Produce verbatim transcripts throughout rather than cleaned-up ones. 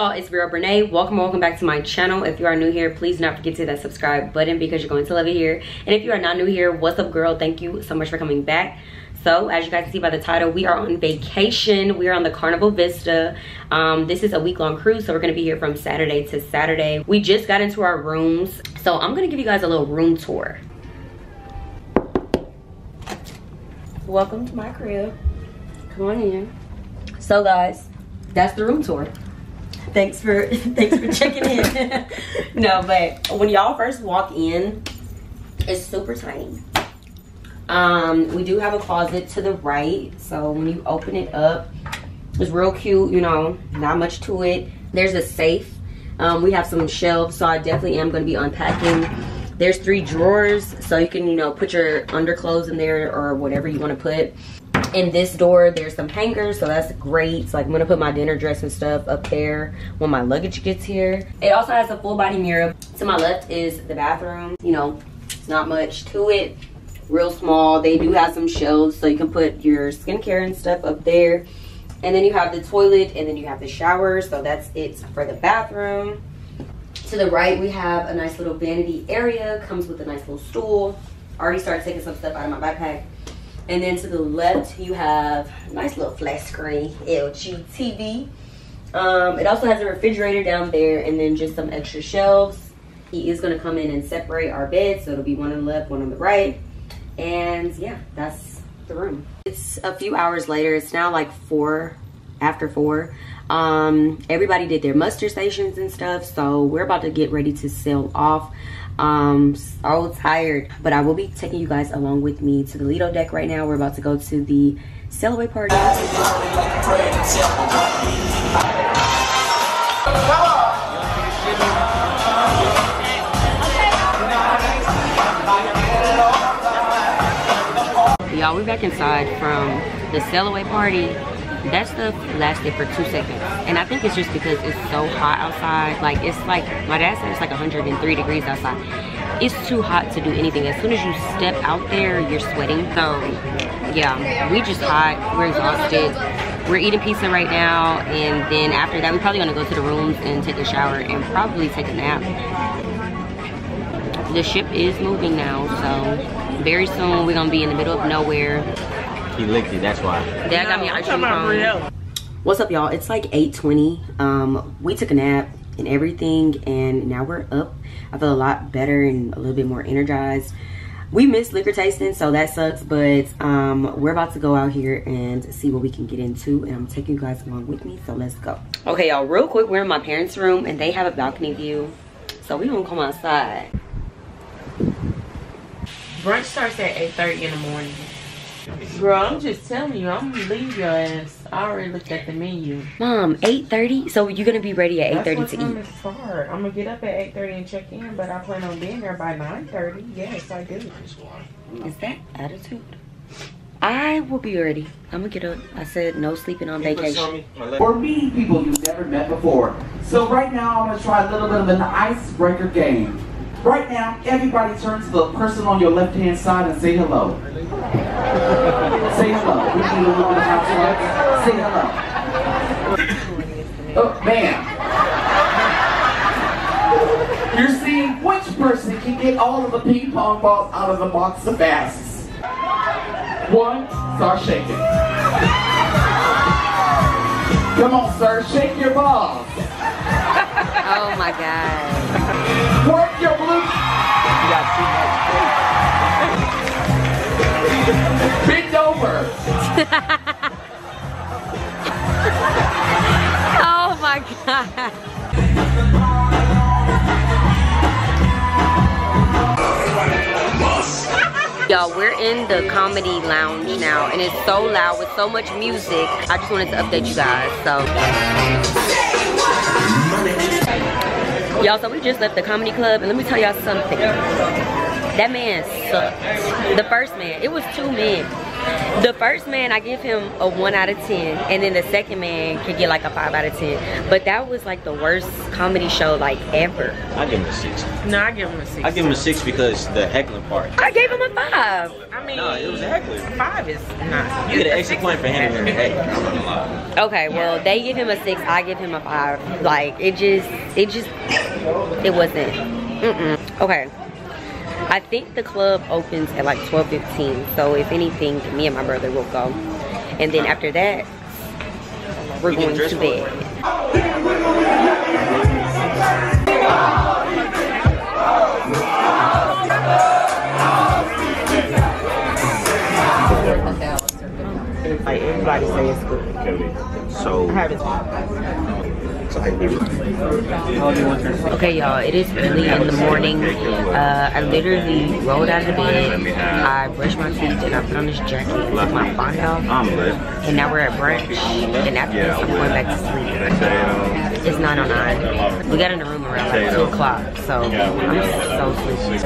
y'all, it's Vera Brene. Welcome welcome back to my channel. If you are new here, please do not forget to hit that subscribe button because you're going to love it here. And if you are not new here, what's up, girl? Thank you so much for coming back. So as you guys can see by the title, we are on vacation. We are on the Carnival Vista. Um, this is a week-long cruise, so we're gonna be here from Saturday to Saturday. We just got into our rooms, so I'm gonna give you guys a little room tour. Welcome to my crib. Come on in. So guys, that's the room tour. Thanks for thanks for checking in. No, but when y'all first walk in, it's super tiny. Um, we do have a closet to the right, so when you open it up, it's real cute, you know, not much to it. There's a safe. Um, we have some shelves, so I definitely am going to be unpacking. There's three drawers, so you can, you know, put your underclothes in there or whatever you want to put. In this door, there's some hangers, so that's great. So like, I'm gonna put my dinner dress and stuff up there when my luggage gets here. It also has a full body mirror. To my left is the bathroom. You know, it's not much to it, real small. They do have some shelves, so you can put your skincare and stuff up there. And then you have the toilet, and then you have the shower, so that's it for the bathroom. To the right, we have a nice little vanity area. Comes with a nice little stool. I already started taking some stuff out of my backpack. And then to the left, you have a nice little flat screen L G T V. Um, it also has a refrigerator down there and then just some extra shelves. He is going to come in and separate our beds, so it'll be one on the left, one on the right. And yeah, that's the room. It's a few hours later. It's now like four, after four. Um, everybody did their muster stations and stuff, so we're about to get ready to sail off. Um, so tired, but I will be taking you guys along with me to the Lido deck right now. We're about to go to the sail away party. Y'all, we're back inside from the sail away party. That stuff lasted for two seconds. And I think it's just because it's so hot outside. Like, it's like, my dad said it's like one hundred three degrees outside. It's too hot to do anything. As soon as you step out there, you're sweating. So, yeah, we just hot. We're exhausted. We're eating pizza right now. And then after that, we're probably gonna go to the rooms and take a shower and probably take a nap. The ship is moving now, so very soon we're gonna be in the middle of nowhere. He licked it, that's why. Dad got me an ice cream cone. What's up, y'all? It's like eight twenty. Um, we took a nap and everything, and now we're up. I feel a lot better and a little bit more energized. We missed liquor tasting, so that sucks, but um, we're about to go out here and see what we can get into, and I'm taking you guys along with me, so let's go. Okay, y'all, real quick, we're in my parents' room, and they have a balcony view, so we gonna come outside. Brunch starts at eight thirty in the morning. Bro, I'm just telling you, I'm gonna leave your ass. I already looked at the menu. Mom, eight thirty? So you're gonna be ready at eight thirty to eat? That's what time it starts. I'm gonna get up at eight thirty and check in, but I plan on being there by nine thirty. Yes, I do. Is that attitude? I will be ready. I'm gonna get up. I said no sleeping on people vacation. Or meeting people you've never met before. So right now, I'm gonna try a little bit of an icebreaker game. Right now, everybody turn to the person on your left-hand side and say hello. Say hello. We need a little bit of housework. Say hello. Oh, bam. You're seeing which person can get all of the ping pong balls out of the box the fastest. One, start shaking. Come on, sir, shake your balls. Oh my God. Work your blue. You got too much food. Bend over. Oh my God. Y'all, we're in the comedy lounge now, and it's so loud with so much music. I just wanted to update you guys, so. Y'all, so we just left the comedy club, and let me tell y'all something. That man sucked. The first man. It was two men. The first man, I give him a one out of ten, and then the second man can get like a five out of ten. But that was like the worst comedy show like ever. I give him a six. No, I give him a six. I give him a six because the heckling part. I gave him a five. I mean, no, it was a heckling. Five is not. You get an extra point for handling your heck. I'm not gonna lie. Okay, well they give him a six, I give him a five. Like it just, it just, it wasn't. Mm-mm. Okay. I think the club opens at like twelve fifteen, so if anything, me and my brother will go. And then after that, we're going to bed. Like everybody says it's good. So I haven't. Okay y'all, it is early in the morning. Uh, I literally rolled out of the bed, I brushed my teeth, and I put on this jacket, took my bonnet off, and now we're at brunch, and after this I'm going back to sleep. It's nine oh nine. We got in the room around like two o'clock, so I'm so sleepy.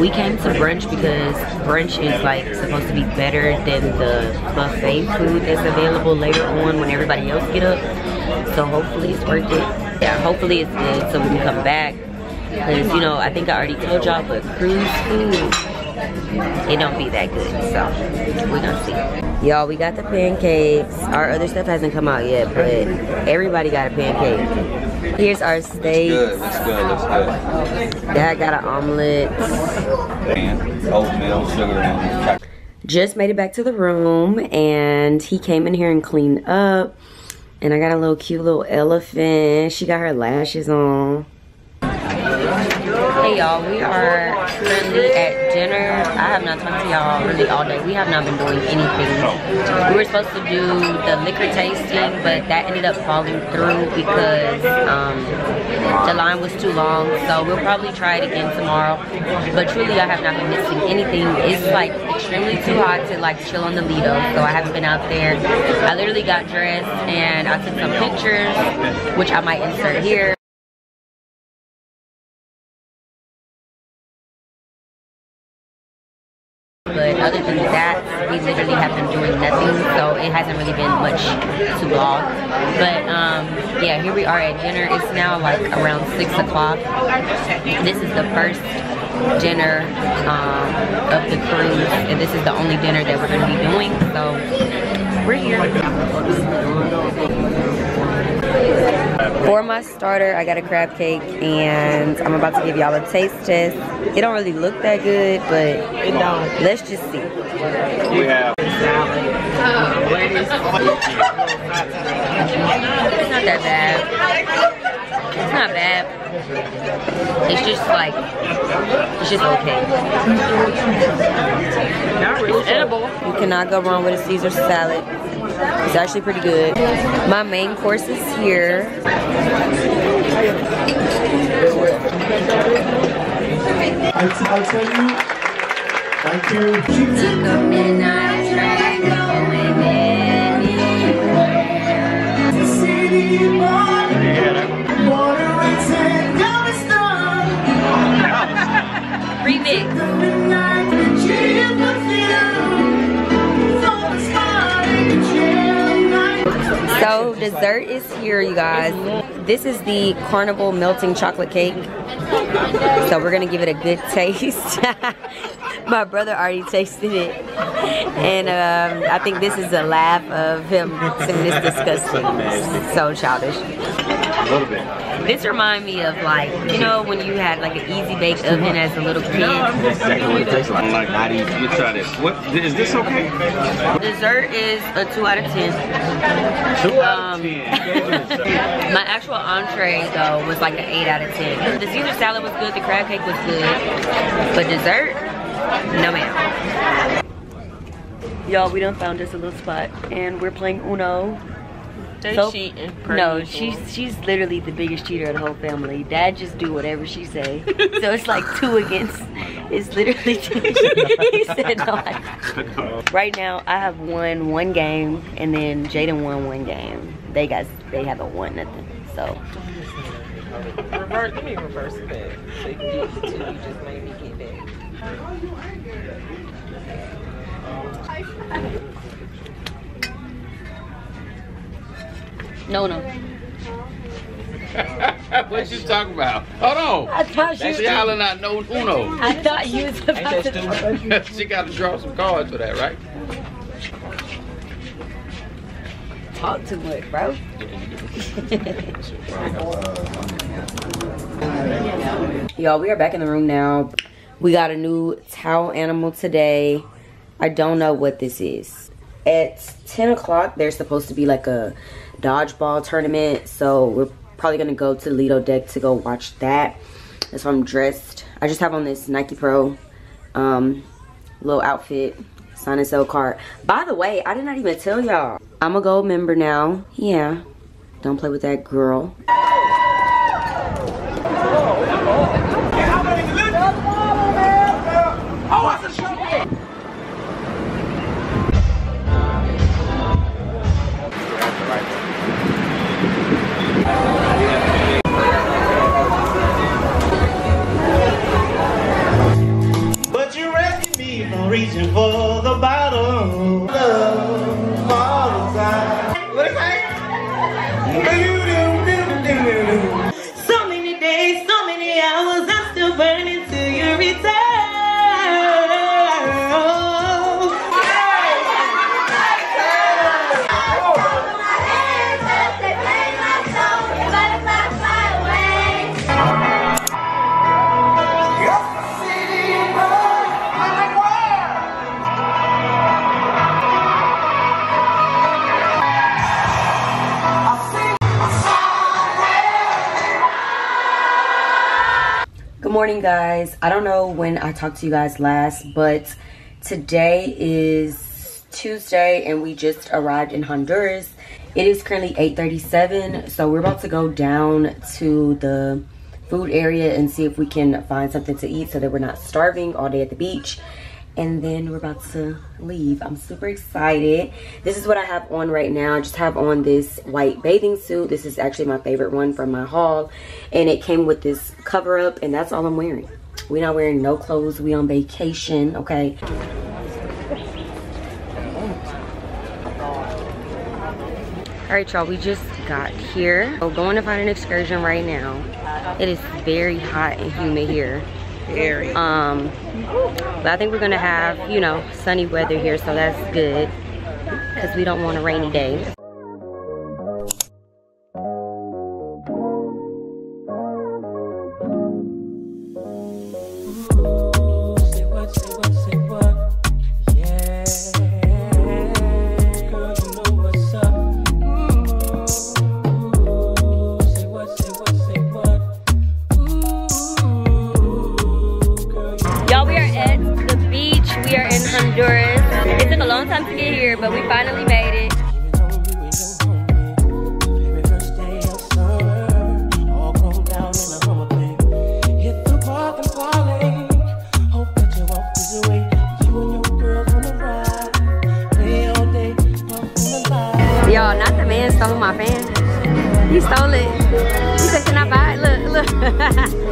We came to brunch because brunch is like supposed to be better than the buffet food that's available later on when everybody else get up. So hopefully it's worth it. Yeah, hopefully it's good so we can come back. Because, you know, I think I already told y'all, but cruise food, it don't be that good. So, we're gonna see. Y'all, we got the pancakes. Our other stuff hasn't come out yet, but everybody got a pancake. Here's our steak. Looks good, looks good, looks good. Dad got an omelet. And oatmeal, sugar, and chocolate. Just made it back to the room, and he came in here and cleaned up. And I got a little cute little elephant. She got her lashes on. Hey y'all, we are currently at dinner. I have not talked to y'all really all day. We have not been doing anything. We were supposed to do the liquor tasting, but that ended up falling through because um, the line was too long. So we'll probably try it again tomorrow. But truly, I have not been missing anything. It's like extremely too hot to like chill on the Lido, so I haven't been out there. I literally got dressed and I took some pictures, which I might insert here. But other than that, we literally have been doing nothing, so it hasn't really been much to vlog. But um, yeah, here we are at dinner. It's now like around six o'clock. This is the first dinner um, of the cruise, and this is the only dinner that we're going to be doing, so we're here. For my starter, I got a crab cake, and I'm about to give y'all a taste test. It don't really look that good, but it don't. Let's just see. We have it's not that bad. It's not bad. It's just like it's just okay. It's edible. You cannot go wrong with a Caesar salad. It's actually pretty good. My main course is here. I'll tell you. Thank you. Took a midnight train going anywhere. The city morning. Water and sand, now it's done. Remix. Took a midnight train going anywhere. So dessert is here, you guys. This is the Carnival melting chocolate cake. So we're gonna give it a good taste. My brother already tasted it. And um, I think this is a laugh of him saying it's disgusting. So childish. A little bit. This reminds me of like, you know, when you had like an easy bake oven as a little kid. Exactly what it tastes like. Like not easy. You try this. What is this okay? Dessert is a two out of ten. Two out of ten. My actual entree though was like an eight out of ten. The Caesar salad was good. The crab cake was good. But dessert, no ma'am. Y'all, we done found us a little spot, and we're playing Uno. They so, cheating. No, usual. she's she's literally the biggest cheater of the whole family. Dad just do whatever she say. So it's like two against. It's literally two. He said no. I, right now, I have won one game, and then Jaden won one game. They guys they haven't won nothing. So. Reverse. Let me reverse that. So you get two, you just made me get back. No, no. What you talking about? Hold on. I thought you. That's yelling out no uno. I thought you was about to. She got to draw some cards for that, right? Talk too much, bro. Y'all, we are back in the room now. We got a new towel animal today. I don't know what this is. At ten o'clock, there's supposed to be like a dodgeball tournament. So we're probably gonna go to Lido deck to go watch that. That's why I'm dressed. I just have on this Nike Pro um, little outfit. Sign and sell card. By the way, I did not even tell y'all. I'm a gold member now. Yeah, don't play with that girl. But you rescued me from reaching for the bottom. Love all the time. What is that? So many days, so many hours, I'm still burning till your return. Morning guys, I don't know when I talked to you guys last, but today is Tuesday and we just arrived in Honduras. It is currently eight thirty-seven, so we're about to go down to the food area and see if we can find something to eat so that we're not starving all day at the beach, and then we're about to leave. I'm super excited. This is what I have on right now. I just have on this white bathing suit. This is actually my favorite one from my haul, and it came with this cover up, and that's all I'm wearing. We're not wearing no clothes. We on vacation, okay? All right, y'all, we just got here. We're going to find an excursion right now. It is very hot and humid here. Very. Um, but I think we're gonna have, you know, sunny weather here, so that's good, because we don't want a rainy day. But we finally made it. Y'all, not the man stole my fan. He stole it. He said, can I buy it? Look, look.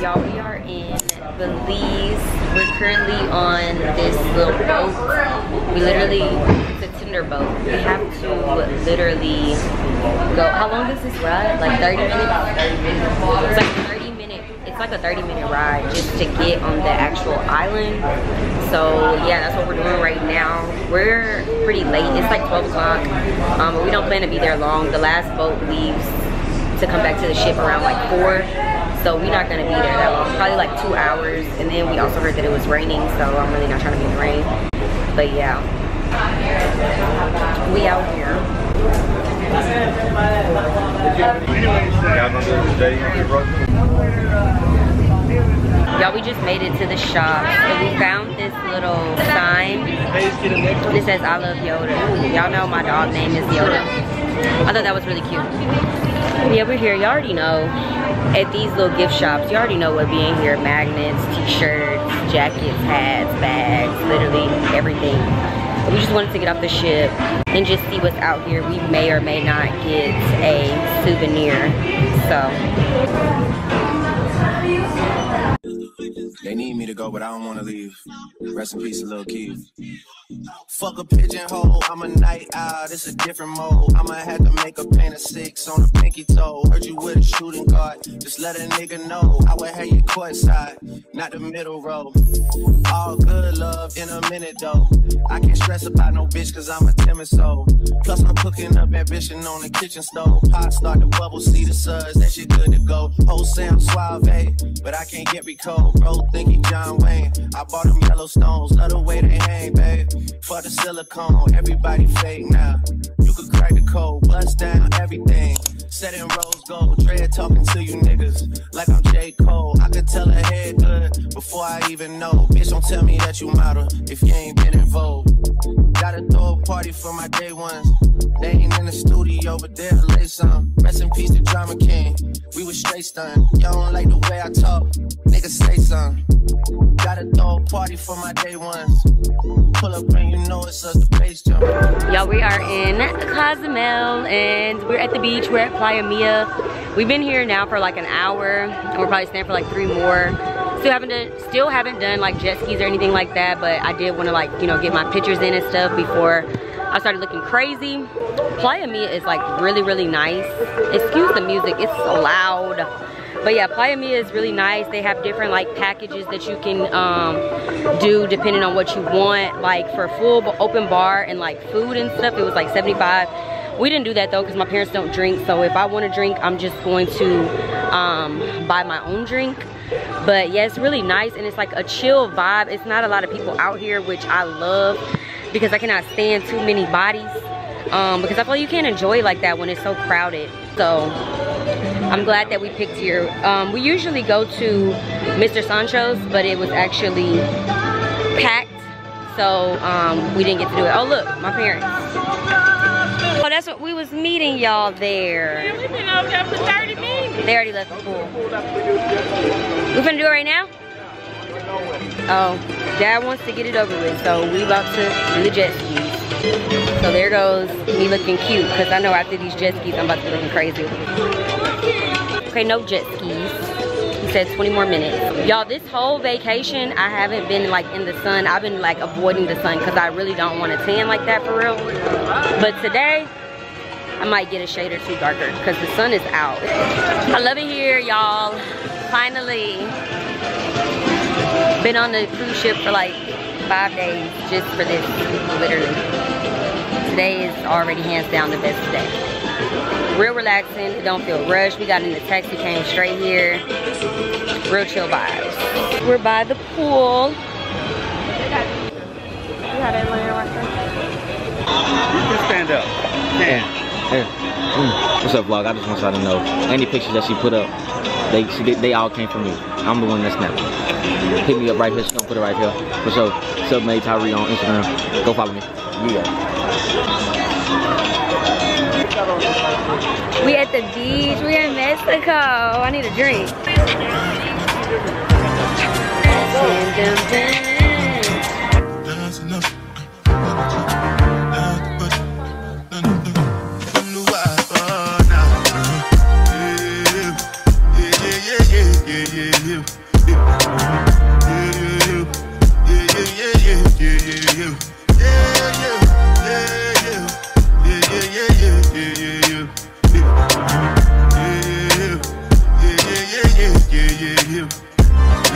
Y'all, we are in Belize. We're currently on this little boat. We literally, it's a tender boat. We have to literally go. How long is this ride? Like thirty minutes? It's like thirty minute, it's like a thirty minute ride just to get on the actual island. So yeah, that's what we're doing right now. We're pretty late. It's like twelve o'clock. Um, but we don't plan to be there long. The last boat leaves to come back to the ship around like four. So we're not gonna be there that long, probably like two hours. And then we also heard that it was raining, so I'm really not trying to be in the rain. But yeah, we out here. Y'all, we just made it to the shop, and we found this little sign. It says, I love Yoda. Y'all know my dog's name is Yoda. I thought that was really cute. Yeah, we're here. You already know at these little gift shops, you already know what being here. Magnets, t-shirts, jackets, hats, bags, literally everything. We just wanted to get off the ship and just see what's out here. We may or may not get a souvenir. So They need me to go, but I don't want to leave. Rest in peace, a little Keith. Fuck a pigeonhole, I'm a night owl, this a different mode. I'ma have to make a paint of six on a pinky toe. Heard you with a shooting guard, just let a nigga know. I would have you courtside, not the middle row. All good love in a minute though. I can't stress about no bitch cause I'm a timid soul. Plus I'm cooking up ambition on the kitchen stove. Pot start to bubble, see the suds, that shit good to go. Whole Sam suave, but I can't get recalled. Bro, think he John Wayne, I bought him Yellowstones. Love the way they hang, babe. For the silicone, everybody fake now. You could crack the code, bust down everything. Set in rose gold, dread talking to you niggas like I'm J. Cole. I could tell her head good before I even know. Bitch, don't tell me that you model if you ain't been involved. Gotta throw a party for my day ones. They ain't in the studio, but they'll lay some. Rest in peace to Drama King. We was straight stunned. Y'all don't like the way I talk, nigga, say something. Gotta throw a party for my day ones. Pull up and you know it's us, the bass jump. Y'all, we are in Cozumel and we're at the beach. We're at Playa Mia. We've been here now for like an hour and we're probably staying for like three more. Still haven't done, still haven't done like jet skis or anything like that, but I did want to like, you know, get my pictures in and stuff before I started looking crazy. Playa Mia is like really, really nice. Excuse the music, it's so loud. But yeah, Playa Mia is really nice. They have different like packages that you can um, do depending on what you want. Like for full open bar and like food and stuff, it was like seventy-five. We didn't do that though because my parents don't drink. So if I want to drink, I'm just going to um, buy my own drink. But yeah, it's really nice and it's like a chill vibe. It's not a lot of people out here, which I love because I cannot stand too many bodies. Um, because I feel you can't enjoy like that when it's so crowded. So I'm glad that we picked here. Um, we usually go to Mister Sancho's, but it was actually packed, so um, we didn't get to do it. Oh look, my parents. Oh, that's what we was meeting y'all there. Yeah, we've been over there for thirty minutes. They already left the pool. We finna do it right now? Oh, Dad wants to get it over with, so we about to do the jet ski. So there goes me looking cute because I know after these jet skis I'm about to be looking crazy. Okay, no jet skis. He said twenty more minutes. Y'all, this whole vacation I haven't been like in the sun. I've been like avoiding the sun because I really don't want to tan like that for real. But today I might get a shade or two darker because the sun is out. I love it here, y'all. Finally. Been on the cruise ship for like five days just for this, literally. Today is already hands down the best day. Real relaxing, it don't feel rushed. We got in the taxi, came straight here. Real chill vibes. We're by the pool. You got that line right there. You can stand up. Yeah. Yeah. Mm. What's up, vlog? I just want y'all to know, any pictures that she put up, they, she, they, they all came from me. I'm the one that's snapping. Pick me up right here, she's gonna put it right here. For sure, Submade Tyree on Instagram. Go follow me. Yeah. We at the beach, we in Mexico. I need a drink.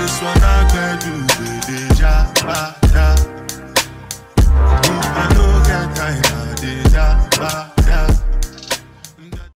This one I got you, baby.